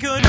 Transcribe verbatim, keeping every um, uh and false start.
good.